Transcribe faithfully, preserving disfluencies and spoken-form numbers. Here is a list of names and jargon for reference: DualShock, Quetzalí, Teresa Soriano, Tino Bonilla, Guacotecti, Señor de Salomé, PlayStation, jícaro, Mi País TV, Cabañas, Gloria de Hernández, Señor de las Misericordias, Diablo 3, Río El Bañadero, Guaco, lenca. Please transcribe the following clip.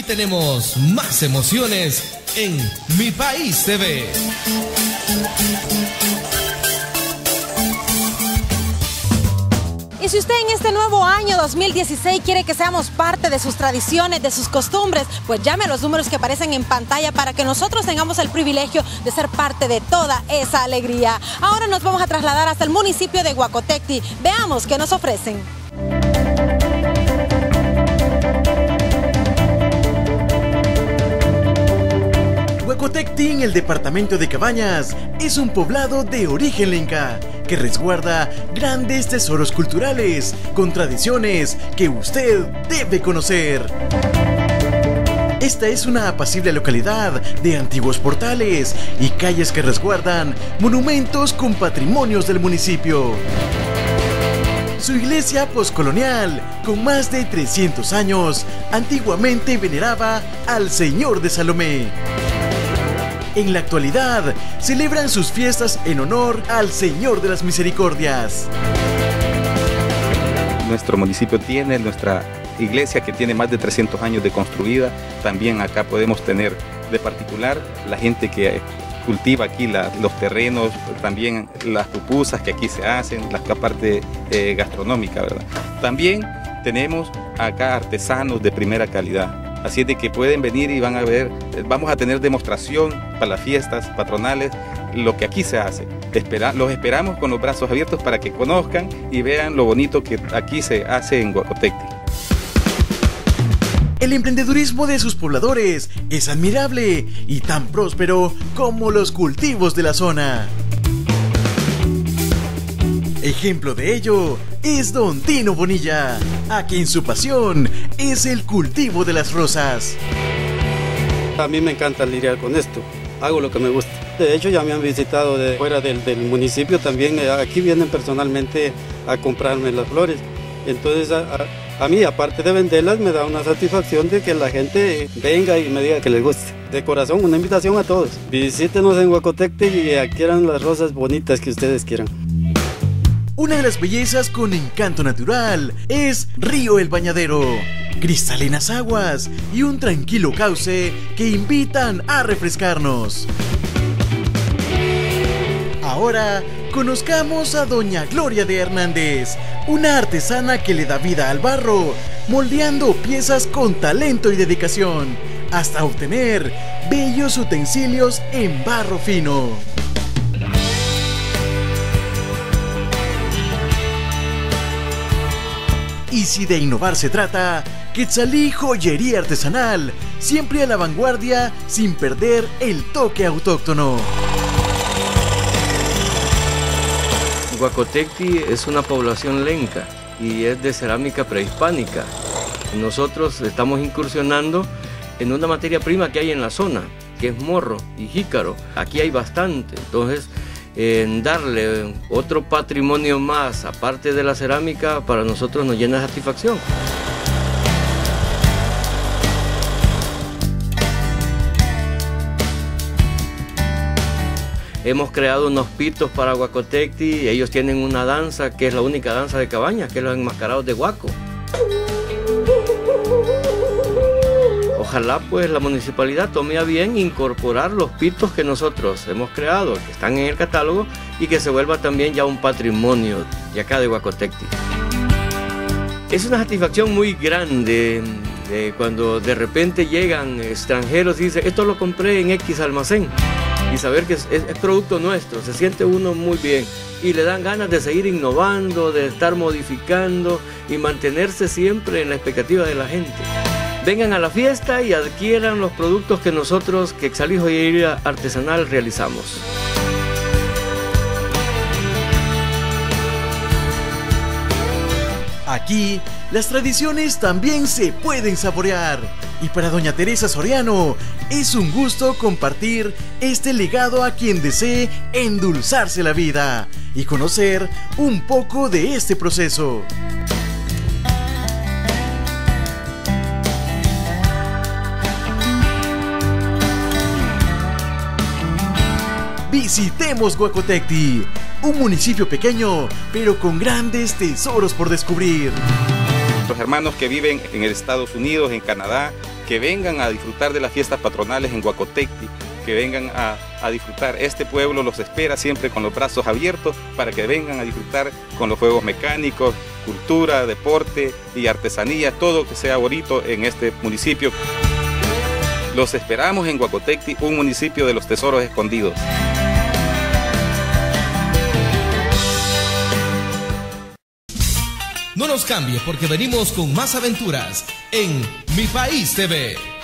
Aquí tenemos más emociones en Mi País T V. Y si usted en este nuevo año dos mil dieciséis quiere que seamos parte de sus tradiciones, de sus costumbres, pues llame a los números que aparecen en pantalla para que nosotros tengamos el privilegio de ser parte de toda esa alegría. Ahora nos vamos a trasladar hasta el municipio de Guacotecti. Veamos qué nos ofrecen. Guacotecti, en el departamento de Cabañas, es un poblado de origen lenca que resguarda grandes tesoros culturales con tradiciones que usted debe conocer. Esta es una apacible localidad de antiguos portales y calles que resguardan monumentos con patrimonios del municipio. Su iglesia poscolonial, con más de trescientos años, antiguamente veneraba al Señor de Salomé. En la actualidad, celebran sus fiestas en honor al Señor de las Misericordias. Nuestro municipio tiene nuestra iglesia que tiene más de trescientos años de construida. También acá podemos tener de particular la gente que cultiva aquí la, los terrenos, también las pupusas que aquí se hacen, la parte eh, gastronómica, ¿verdad? También tenemos acá artesanos de primera calidad. Así es de que pueden venir y van a ver, vamos a tener demostración para las fiestas patronales, lo que aquí se hace. Espera, los esperamos con los brazos abiertos para que conozcan y vean lo bonito que aquí se hace en Guacotecti. El emprendedurismo de sus pobladores es admirable y tan próspero como los cultivos de la zona. Ejemplo de ello es don Tino Bonilla, a quien su pasión es el cultivo de las rosas. A mí me encanta lidiar con esto, hago lo que me gusta. De hecho, ya me han visitado de fuera del, del municipio también, aquí vienen personalmente a comprarme las flores. Entonces, a, a, a mí, aparte de venderlas, me da una satisfacción de que la gente venga y me diga que les guste. De corazón, una invitación a todos. Visítenos en Guacotecti y adquieran las rosas bonitas que ustedes quieran. Una de las bellezas con encanto natural es Río El Bañadero, cristalinas aguas y un tranquilo cauce que invitan a refrescarnos. Ahora conozcamos a doña Gloria de Hernández, una artesana que le da vida al barro, moldeando piezas con talento y dedicación, hasta obtener bellos utensilios en barro fino. Y si de innovar se trata, Quetzalí Joyería Artesanal, siempre a la vanguardia sin perder el toque autóctono. Guacotecti es una población lenca y es de cerámica prehispánica. Nosotros estamos incursionando en una materia prima que hay en la zona, que es morro y jícaro. Aquí hay bastante, entonces en darle otro patrimonio más, aparte de la cerámica, para nosotros nos llena de satisfacción. Hemos creado unos pitos para Guacotecti, ellos tienen una danza que es la única danza de Cabañas, que es los enmascarados de Guaco. Ojalá pues la municipalidad tome a bien incorporar los pitos que nosotros hemos creado, que están en el catálogo, y que se vuelva también ya un patrimonio de acá de Guacotecti. Es una satisfacción muy grande de cuando de repente llegan extranjeros y dicen, esto lo compré en X almacén, y saber que es, es, es producto nuestro, se siente uno muy bien, y le dan ganas de seguir innovando, de estar modificando y mantenerse siempre en la expectativa de la gente. Vengan a la fiesta y adquieran los productos que nosotros, que Quetzalí Joyería Artesanal, realizamos. Aquí, las tradiciones también se pueden saborear. Y para doña Teresa Soriano, es un gusto compartir este legado a quien desee endulzarse la vida y conocer un poco de este proceso. Visitemos Guacotecti, un municipio pequeño, pero con grandes tesoros por descubrir. Los hermanos que viven en Estados Unidos, en Canadá, que vengan a disfrutar de las fiestas patronales en Guacotecti, que vengan a, a disfrutar. Este pueblo los espera siempre con los brazos abiertos para que vengan a disfrutar con los juegos mecánicos, cultura, deporte y artesanía, todo que sea bonito en este municipio. Los esperamos en Guacotecti, un municipio de los tesoros escondidos. No nos cambie porque venimos con más aventuras en Mi País T V.